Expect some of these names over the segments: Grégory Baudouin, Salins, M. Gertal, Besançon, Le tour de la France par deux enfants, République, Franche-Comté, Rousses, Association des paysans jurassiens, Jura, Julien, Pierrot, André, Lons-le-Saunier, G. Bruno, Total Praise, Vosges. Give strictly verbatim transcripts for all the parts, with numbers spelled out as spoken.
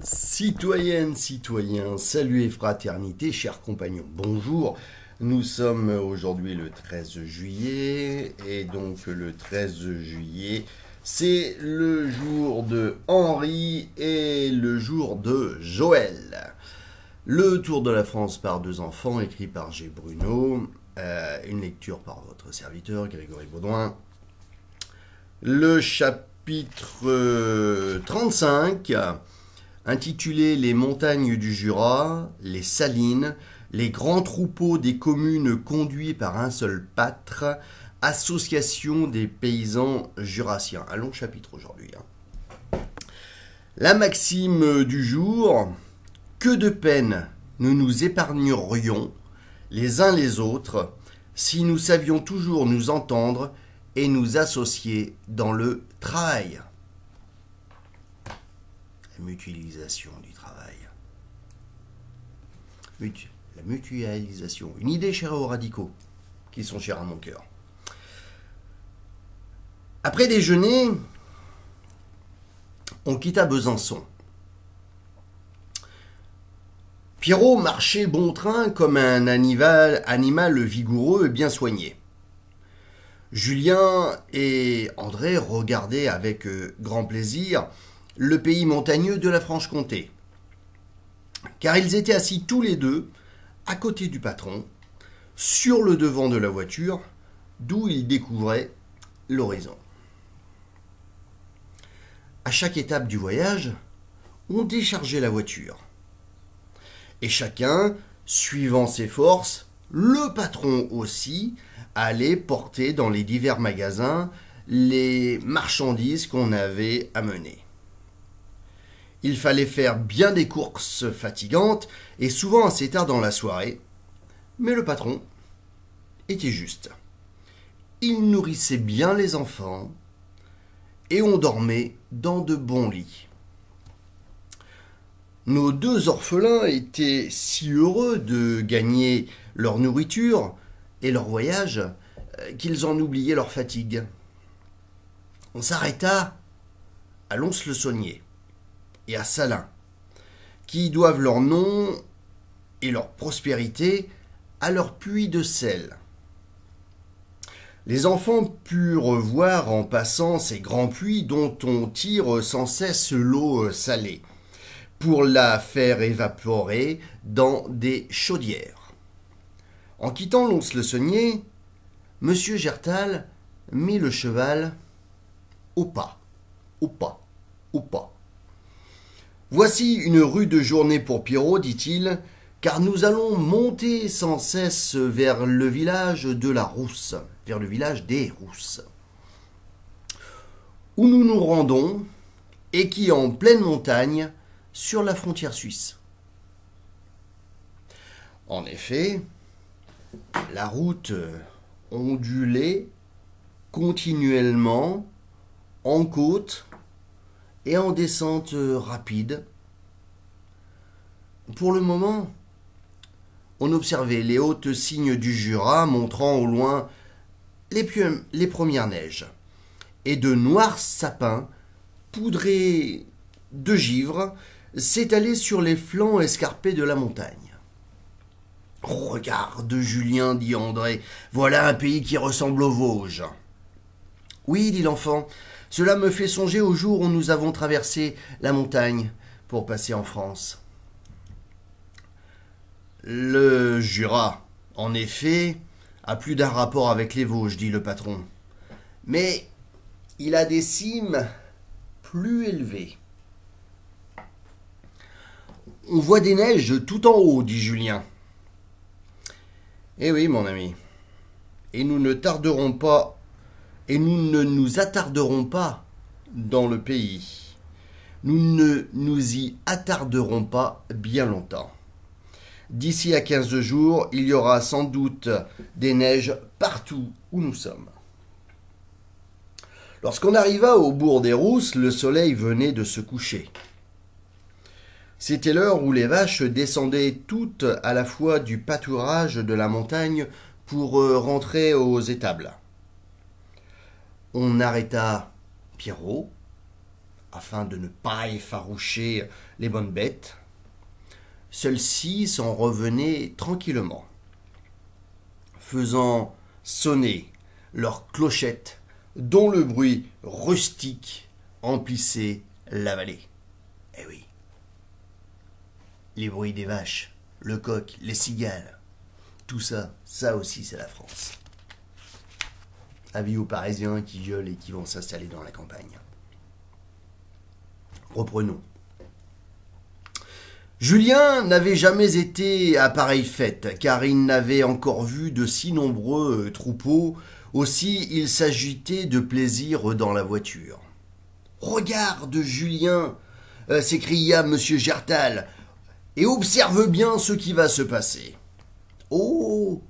Citoyennes, citoyens, salut et fraternité, chers compagnons, bonjour. Nous sommes aujourd'hui le treize juillet, et donc le treize juillet, c'est le jour de Henri et le jour de Joël. Le tour de la France par deux enfants, écrit par G. Bruno, euh, une lecture par votre serviteur, Grégory Baudouin. Le chapitre trente-cinq... intitulé « Les montagnes du Jura, les Salines, les grands troupeaux des communes conduits par un seul pâtre, Association des paysans jurassiens ». Un long chapitre aujourd'hui. La maxime du jour, « Que de peine nous nous épargnerions les uns les autres si nous savions toujours nous entendre et nous associer dans le travail ». Mutualisation du travail. Mutu la mutualisation. Une idée chère aux radicaux, qui sont chères à mon cœur. Après déjeuner, on quitta Besançon. Pierrot marchait bon train comme un animal, animal vigoureux et bien soigné. Julien et André regardaient avec grand plaisir le pays montagneux de la Franche-Comté. Car ils étaient assis tous les deux, à côté du patron, sur le devant de la voiture, d'où ils découvraient l'horizon. À chaque étape du voyage, on déchargeait la voiture. Et chacun, suivant ses forces, le patron aussi, allait porter dans les divers magasins les marchandises qu'on avait amenées. Il fallait faire bien des courses fatigantes et souvent assez tard dans la soirée. Mais le patron était juste. Il nourrissait bien les enfants et on dormait dans de bons lits. Nos deux orphelins étaient si heureux de gagner leur nourriture et leur voyage qu'ils en oubliaient leur fatigue. On s'arrêta à Lons-le-Saunier et à Salins, qui doivent leur nom et leur prospérité à leur puits de sel. Les enfants purent voir en passant ces grands puits dont on tire sans cesse l'eau salée, pour la faire évaporer dans des chaudières. En quittant Lons-le-Saunier, M. Gertal mit le cheval au pas, au pas, au pas. « Voici une rude journée pour Pierrot, dit-il, car nous allons monter sans cesse vers le village de la Rousse, vers le village des Rousses, où nous nous rendons et qui est en pleine montagne sur la frontière suisse. » En effet, la route ondulait continuellement en côte et en descente rapide. Pour le moment, on observait les hautes cignes du Jura montrant au loin les, les premières neiges et de noirs sapins poudrés de givre s'étalaient sur les flancs escarpés de la montagne. « Regarde, Julien, dit André, voilà un pays qui ressemble aux Vosges. » « Oui, dit l'enfant, cela me fait songer au jour où nous avons traversé la montagne pour passer en France. » Le Jura, en effet, a plus d'un rapport avec les Vosges, dit le patron. Mais il a des cimes plus élevées. On voit des neiges tout en haut, dit Julien. Eh oui, mon ami, et nous ne tarderons pas Et nous ne nous attarderons pas dans le pays. Nous ne nous y attarderons pas bien longtemps. D'ici à quinze jours, il y aura sans doute des neiges partout où nous sommes. Lorsqu'on arriva au bourg des Rousses, le soleil venait de se coucher. C'était l'heure où les vaches descendaient toutes à la fois du pâturage de la montagne pour rentrer aux étables. On arrêta Pierrot afin de ne pas effaroucher les bonnes bêtes. Celles-ci s'en revenaient tranquillement, faisant sonner leurs clochettes, dont le bruit rustique emplissait la vallée. Eh oui, les bruits des vaches, le coq, les cigales, tout ça, ça aussi c'est la France. Avis aux Parisiens qui gueulent et qui vont s'installer dans la campagne. Reprenons. Julien n'avait jamais été à pareille fête, car il n'avait encore vu de si nombreux troupeaux, aussi il s'agitait de plaisir dans la voiture. « Regarde, Julien !» euh, s'écria M. Gertal, « et observe bien ce qui va se passer. »« Oh !»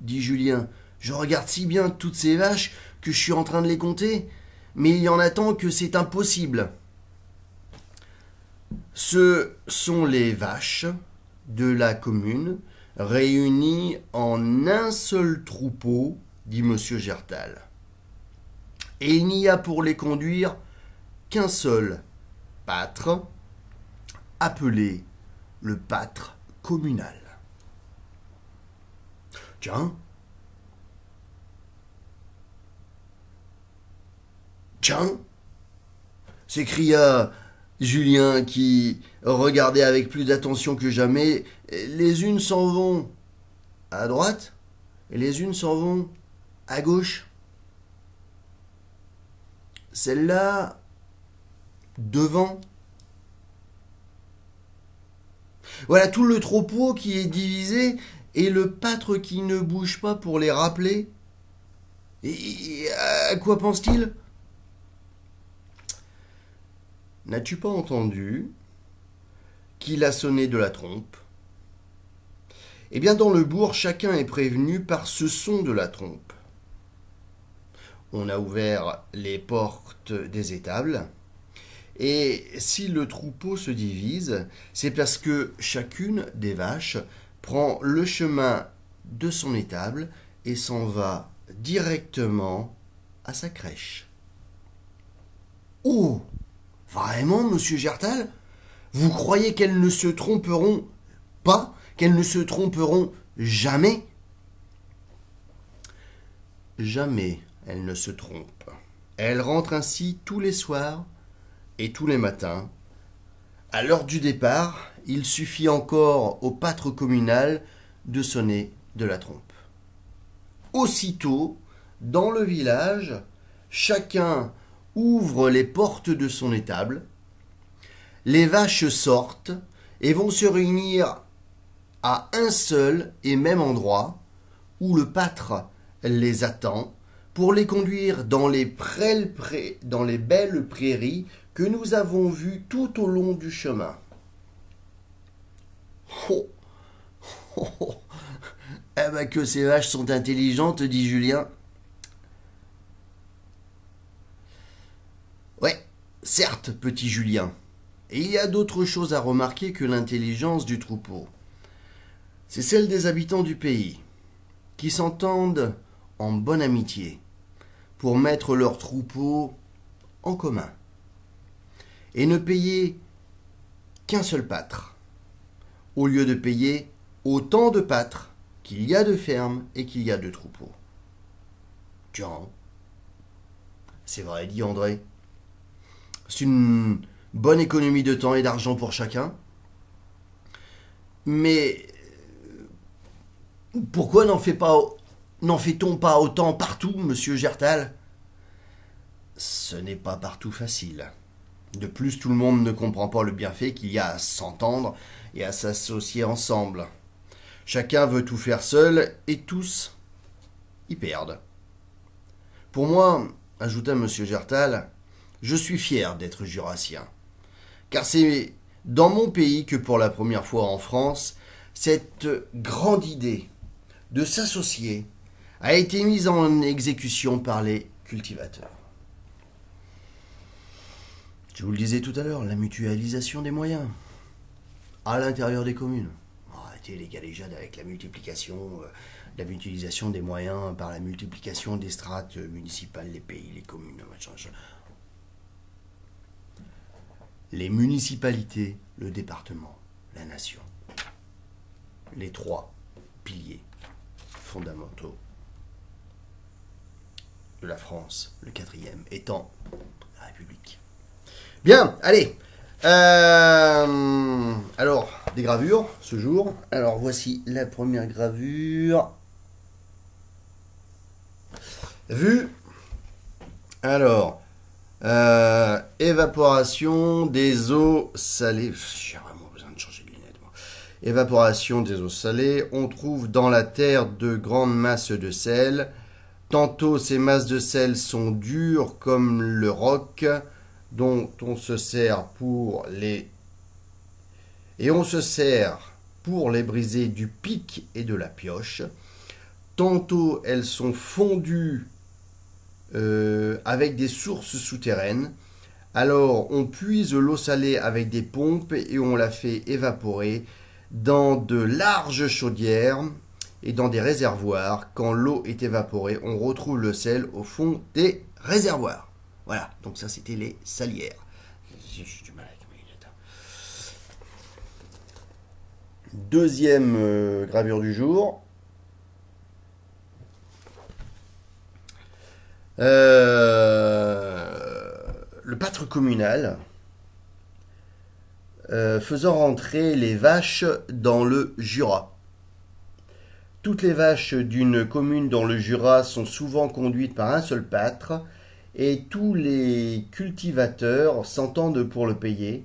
dit Julien, « je regarde si bien toutes ces vaches que je suis en train de les compter, mais il y en a tant que c'est impossible. » Ce sont les vaches de la commune réunies en un seul troupeau, dit M. Gertal. Et il n'y a pour les conduire qu'un seul pâtre, appelé le pâtre communal. Tiens, tiens, s'écria Julien qui regardait avec plus d'attention que jamais. Les unes s'en vont à droite et les unes s'en vont à gauche. Celle-là devant. Voilà tout le troupeau qui est divisé et le pâtre qui ne bouge pas pour les rappeler. Et à quoi pense-t-il ? N'as-tu pas entendu qu'il a sonné de la trompe? Eh bien, dans le bourg, chacun est prévenu par ce son de la trompe. On a ouvert les portes des étables, et si le troupeau se divise, c'est parce que chacune des vaches prend le chemin de son étable et s'en va directement à sa crèche. Oh! Vraiment, Monsieur Gertal, vous croyez qu'elles ne se tromperont pas, qu'elles ne se tromperont jamais? Jamais elles ne se trompent. Elles rentrent ainsi tous les soirs et tous les matins. À l'heure du départ, il suffit encore au pâtre communal de sonner de la trompe. Aussitôt, dans le village, chacun ouvre les portes de son étable, les vaches sortent et vont se réunir à un seul et même endroit où le pâtre les attend pour les conduire dans les, prêles, dans les belles prairies que nous avons vues tout au long du chemin. Oh, oh, oh. Eh ben que ces vaches sont intelligentes, dit Julien. Certes, petit Julien, et il y a d'autres choses à remarquer que l'intelligence du troupeau. C'est celle des habitants du pays, qui s'entendent en bonne amitié pour mettre leurs troupeaux en commun et ne payer qu'un seul pâtre, au lieu de payer autant de pâtres qu'il y a de fermes et qu'il y a de troupeaux. Tiens, c'est vrai, dit André. C'est une bonne économie de temps et d'argent pour chacun. Mais pourquoi n'en fait pas, n'en fait-on pas autant partout, Monsieur Gertal? Ce n'est pas partout facile. De plus, tout le monde ne comprend pas le bienfait qu'il y a à s'entendre et à s'associer ensemble. Chacun veut tout faire seul et tous y perdent. Pour moi, ajouta Monsieur Gertal, je suis fier d'être jurassien, car c'est dans mon pays que pour la première fois en France, cette grande idée de s'associer a été mise en exécution par les cultivateurs. Je vous le disais tout à l'heure, la mutualisation des moyens à l'intérieur des communes. Arrêtez les galéjades avec la multiplication, la mutualisation des moyens par la multiplication des strates municipales, les pays, les communes, machin, machin. les municipalités, le département, la nation. Les trois piliers fondamentaux de la France, le quatrième étant la République. Bien, allez. Euh, alors, des gravures ce jour. Alors, voici la première gravure. Vue. Alors, euh, évaporation des eaux salées. J'ai vraiment besoin de changer de lunettes, moi. Évaporation des eaux salées. On trouve dans la terre de grandes masses de sel. Tantôt, ces masses de sel sont dures comme le roc, dont on se sert pour les et on se sert pour les briser du pic et de la pioche. Tantôt, elles sont fondues euh, avec des sources souterraines. Alors, on puise l'eau salée avec des pompes et on la fait évaporer dans de larges chaudières et dans des réservoirs. Quand l'eau est évaporée, on retrouve le sel au fond des réservoirs. Voilà, donc ça c'était les salières. J'ai du mal avec mes lunettes. Deuxième euh, gravure du jour. Euh, le pâtre communal euh, faisant rentrer les vaches dans le Jura. Toutes les vaches d'une commune dans le Jura sont souvent conduites par un seul pâtre, et tous les cultivateurs s'entendent pour le payer.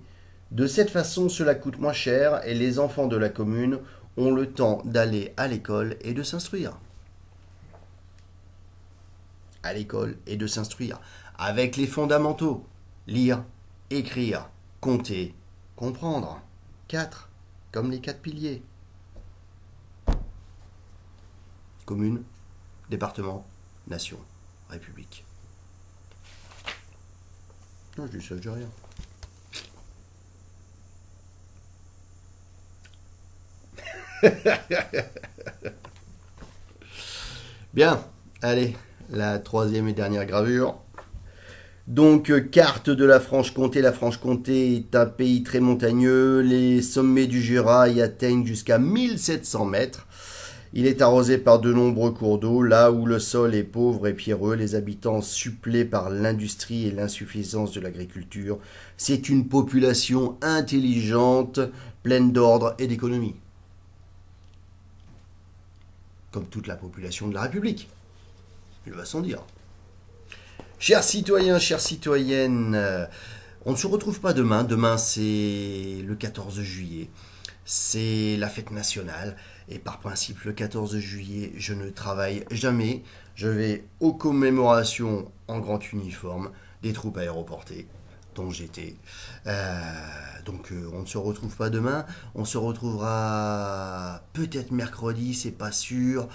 De cette façon, cela coûte moins cher et les enfants de la commune ont le temps d'aller à l'école et de s'instruire. À l'école et de s'instruire. Avec les fondamentaux. Lire, écrire, compter, comprendre. Quatre. Comme les quatre piliers. Commune, département, nation, république. Non, je dis ça, je dis rien. Bien, allez, la troisième et dernière gravure. Donc, carte de la Franche-Comté. La Franche-Comté est un pays très montagneux. Les sommets du Jura y atteignent jusqu'à mille sept cents mètres. Il est arrosé par de nombreux cours d'eau. Là où le sol est pauvre et pierreux, les habitants supplés par l'industrie et l'insuffisance de l'agriculture. C'est une population intelligente, pleine d'ordre et d'économie. Comme toute la population de la République. Il va sans dire. Chers citoyens, chères citoyennes, on ne se retrouve pas demain. Demain, c'est le quatorze juillet. C'est la fête nationale. Et par principe, le quatorze juillet, je ne travaille jamais. Je vais aux commémorations en grand uniforme des troupes aéroportées, dont j'étais. Euh, donc, euh, on ne se retrouve pas demain. On se retrouvera peut-être mercredi, c'est pas sûr.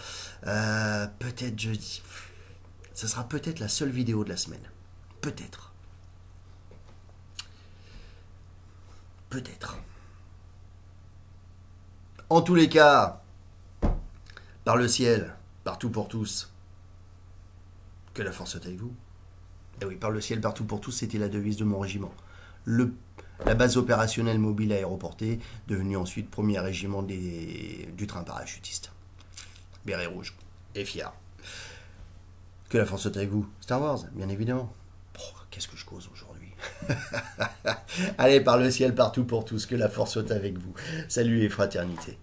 Euh, peut-être jeudi. Ça sera peut-être la seule vidéo de la semaine. Peut-être. Peut-être. En tous les cas, par le ciel, partout pour tous, que la force soit avec vous. Et oui, par le ciel, partout pour tous, c'était la devise de mon régiment. Le, la base opérationnelle mobile aéroportée, devenue ensuite premier régiment des, du train parachutiste. Béret rouge et fier. Que la force soit avec vous. Star Wars, bien évidemment. Oh, qu'est-ce que je cause aujourd'hui? Allez, par le ciel, partout pour tous, que la force soit avec vous. Salut et fraternité.